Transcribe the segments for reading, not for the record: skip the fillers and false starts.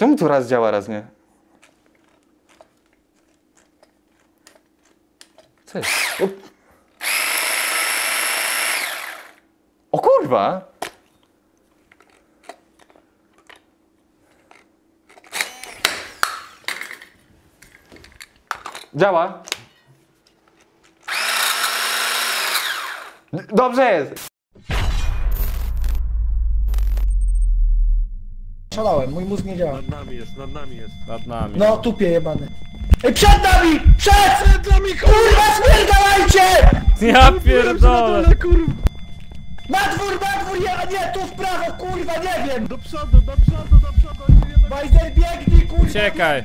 Czemu to raz działa, raz nie? Co jest? O kurwa! Działa! Dobrze jest! Szalałem, mój mózg nie działa. Nad nami jest, nad nami jest. Nad nami. No tupie jebany. Ej, przed nami! Przed nami, kurwa, spierdalajcie! Ja pierdolę! Na dwór, nie, tu w prawo, kurwa, nie wiem! Do przodu, do przodu, do przodu! Bajzer, biegnij, kurwa! Uciekaj!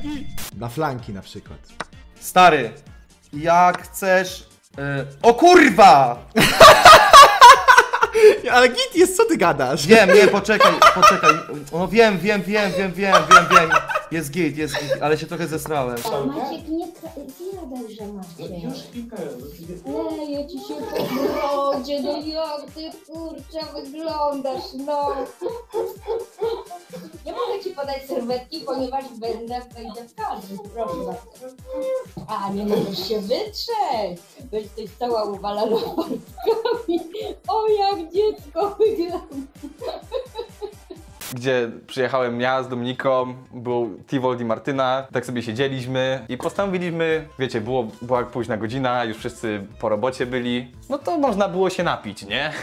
Na flanki na przykład. Stary, jak chcesz... O kurwa! Ale git jest, co ty gadasz? Wiem, nie, poczekaj, poczekaj. No wiem. Jest git, ale się trochę zesrałem. Maciek, nie gadaj, że Maciek. Już leje ci się po brodzie, no jak ty kurczę wyglądasz, no. Nie mogę ci podać serwetki, ponieważ wejdę w każdy, proszę bardzo. A, nie możesz się wytrzeć. Jesteś cała uwalana portkami. O, jak dziecko wygląda. Gdzie przyjechałem ja z Dominiką, był Tivold i Martyna, tak sobie siedzieliśmy i postanowiliśmy, wiecie, była późna godzina, już wszyscy po robocie byli, no to można było się napić, nie?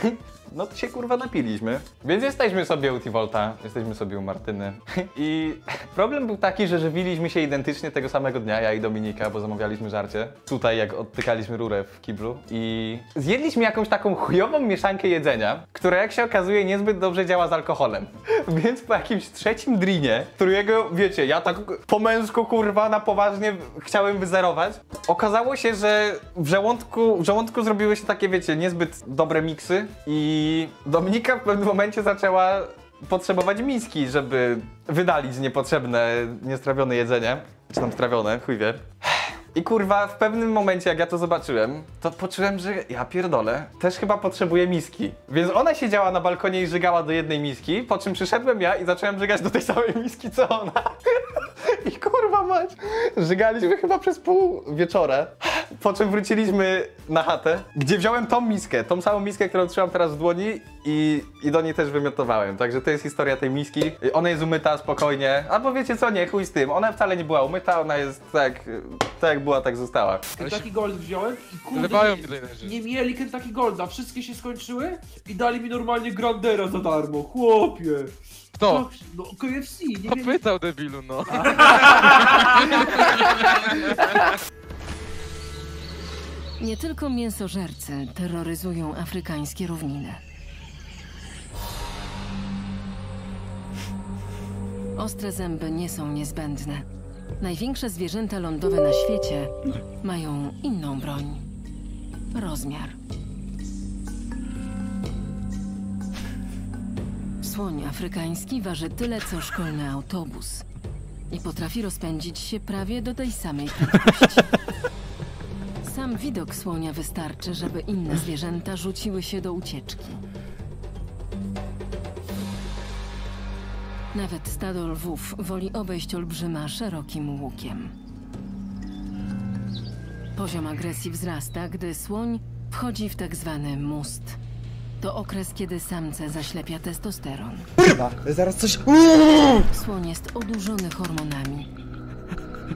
No to się kurwa napiliśmy, więc jesteśmy sobie u Tivolta, jesteśmy sobie u Martyny i problem był taki, że żywiliśmy się identycznie tego samego dnia, ja i Dominika, bo zamawialiśmy żarcie tutaj, jak odtykaliśmy rurę w kiblu i zjedliśmy jakąś taką chujową mieszankę jedzenia, która jak się okazuje niezbyt dobrze działa z alkoholem, więc po jakimś trzecim drinie, którego wiecie, ja tak po męsku kurwa na poważnie chciałem wyzerować, okazało się, że w żołądku zrobiły się takie, wiecie, niezbyt dobre miksy I Dominika w pewnym momencie zaczęła potrzebować miski, żeby wydalić niepotrzebne, niestrawione jedzenie. Czy tam strawione, chuj wie. I kurwa, w pewnym momencie jak ja to zobaczyłem, to poczułem, że ja pierdolę, też chyba potrzebuję miski. Więc ona siedziała na balkonie i żygała do jednej miski, po czym przyszedłem ja i zacząłem żygać do tej samej miski co ona. I kurwa mać, żygaliśmy chyba przez pół wieczora. Po czym wróciliśmy na chatę, gdzie wziąłem tą miskę, tą samą miskę, którą trzymam teraz w dłoni i do niej też wymiotowałem. Także to jest historia tej miski. Ona jest umyta spokojnie, albo wiecie co, nie, chuj z tym. Ona wcale nie była umyta, ona jest tak jak była, tak została. Kentucky Gold wziąłem i kurde, nie mieli Kentucky Golda, wszystkie się skończyły i dali mi normalnie Grandera za darmo, chłopie. Kto? No KFC, nie wiem. Popytał debilu, no. Nie tylko mięsożercy terroryzują afrykańskie równiny. Ostre zęby nie są niezbędne. Największe zwierzęta lądowe na świecie mają inną broń. Rozmiar. Słoń afrykański waży tyle, co szkolny autobus. I potrafi rozpędzić się prawie do tej samej prędkości. Sam widok słonia wystarczy, żeby inne zwierzęta rzuciły się do ucieczki. Nawet stado lwów woli obejść olbrzyma szerokim łukiem. Poziom agresji wzrasta, gdy słoń wchodzi w tak zwany must. To okres, kiedy samce zaślepia testosteron. Kurwa, zaraz coś... Słoń jest odurzony hormonami.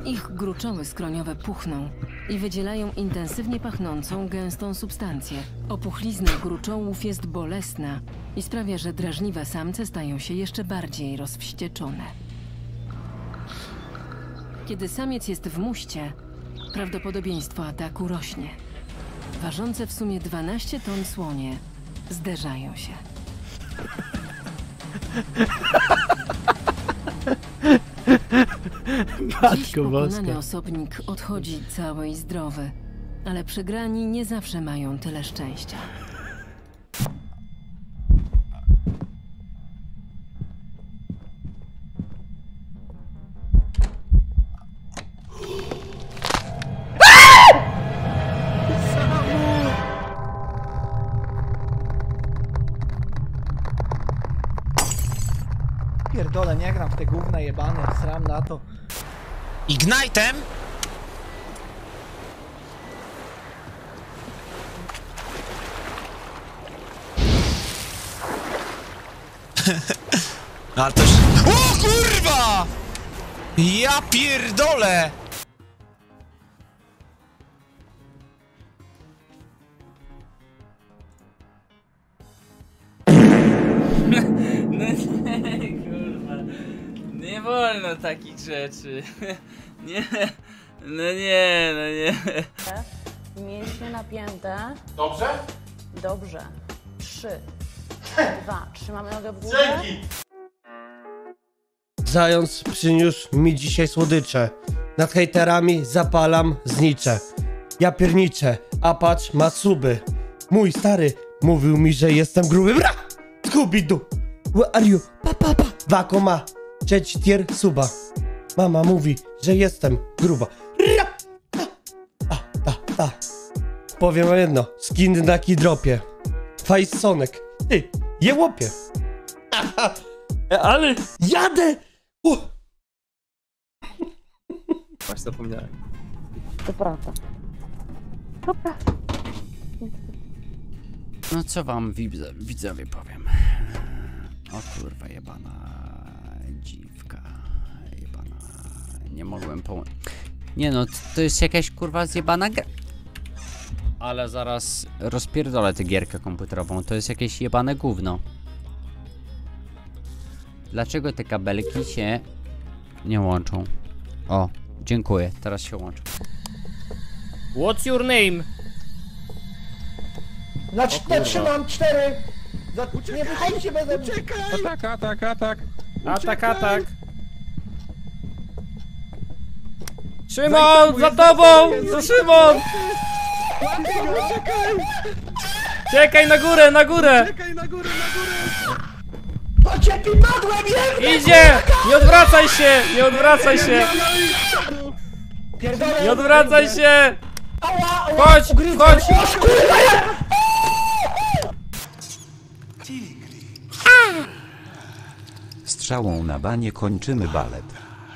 Ich gruczoły skroniowe puchną i wydzielają intensywnie pachnącą, gęstą substancję. Opuchlizna gruczołów jest bolesna i sprawia, że drażliwe samce stają się jeszcze bardziej rozwścieczone. Kiedy samiec jest w muście, prawdopodobieństwo ataku rośnie. Ważące w sumie 12 ton słonie zderzają się. Dziś pokonany osobnik odchodzi cały i zdrowy, ale przegrani nie zawsze mają tyle szczęścia. pierdolę, nie gram w te gówna jebane, sram na to. Ignite'em? A to już... O kurwa! Ja pierdolę! No nie, kurwa. Nie wolno takich rzeczy. Nie. No nie. Mięśnie napięte. Dobrze? Dobrze. 3, 2, trzymamy nogę w górę. Dzięki! Zając przyniósł mi dzisiaj słodycze. Nad hejterami zapalam znicze. Ja pierniczę, a patrz ma suby. Mój stary mówił mi, że jestem gruby. Bra! Scooby-Doo! Where are you? Pa! Wako ma trzeci tier suba. Mama mówi, że jestem gruba. Ra! Ta. Powiem wam jedno. Skin na kidropie. Fajsonek. Ty, je łopie. Aha. Ale jadę! Właśnie zapomniałem. To prawda. Dobra. No co wam widzowie powiem. O kurwa jebana dziwka. Jebana. Nie mogłem połączyć. Nie no, to jest jakaś kurwa zjebana gra. Ale zaraz rozpierdolę tę gierkę komputerową. To jest jakieś jebane gówno. Dlaczego te kabelki się nie łączą? O, dziękuję, teraz się łączą. What's your name? Trzymam 4! Nie wychodźcie beze mnie! Atak! Szymon, za tobą! Za Szymon! Czekaj na górę, na górę! Idzie! Nie odwracaj się! Chodź! Strzałą na banie kończymy balet.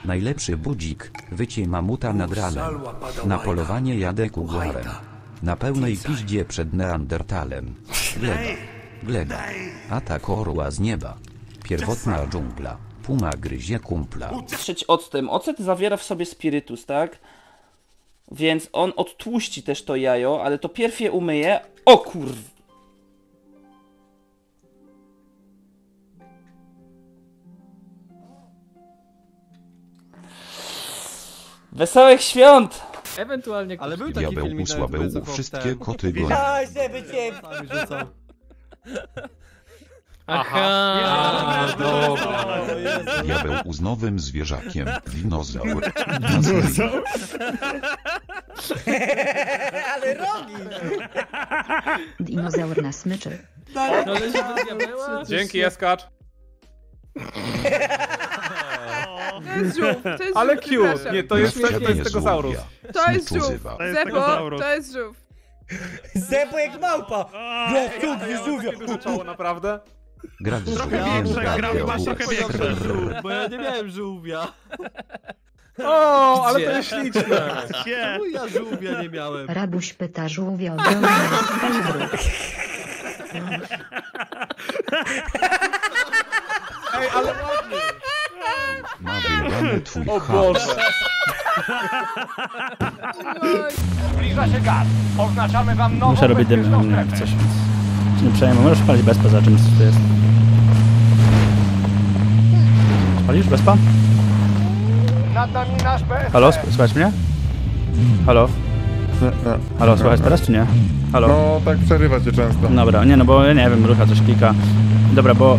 Najlepszy budzik, wycie mamuta nad ranem. Na polowanie jadę kuglarem. Na pełnej piździe przed Neandertalem. Gleba. Atak orła z nieba. Pierwotna dżungla. Puma gryzie kumpla. Trzeci ocet zawiera w sobie spirytus, tak? Więc on odtłuści też to jajo, ale to pierw je umyje. O kurw! Wesołych świąt! Ewentualnie ale był taki filmik, usłabeł wszystkie koty go. Aha, dobra. Diabeł z nowym zwierzakiem. Dinozaur. Ale rogi! Dinozaur na smyczy. Dzięki, Jaskacz. Ale cute. Nie, to jest tego zaurus. To jest żółw. Zepo, to jest żółw. Zepo jak małpa. Naprawdę? Gra w żółwia, bo ja nie miałem żółwia. O, ale to jest śliczne. Czemu ja żółwia nie miałem? Rabuś pyta żółwia o Ej, ale ładnie. Ma wyjebany twój chaos. Zbliża się gaz. Oznaczamy wam nową. Muszę robić dymną jak coś. Nie przejmuj, możesz palić bezpa za czymś, co to jest. Palisz bezpa? Halo, słychać mnie? Halo? Halo, słychać teraz czy nie? Halo? No, tak przerywa cię często. Dobra, nie no, bo ja nie wiem, rucha coś klika. Dobra, bo...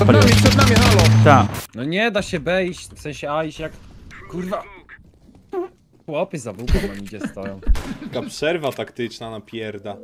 spaliłeś. Przed nami, halo! Tak. No nie da się B iść, w sensie A iść jak... Kurwa... Chłopy za bułką, oni gdzie stoją. Taka przerwa taktyczna na pierda.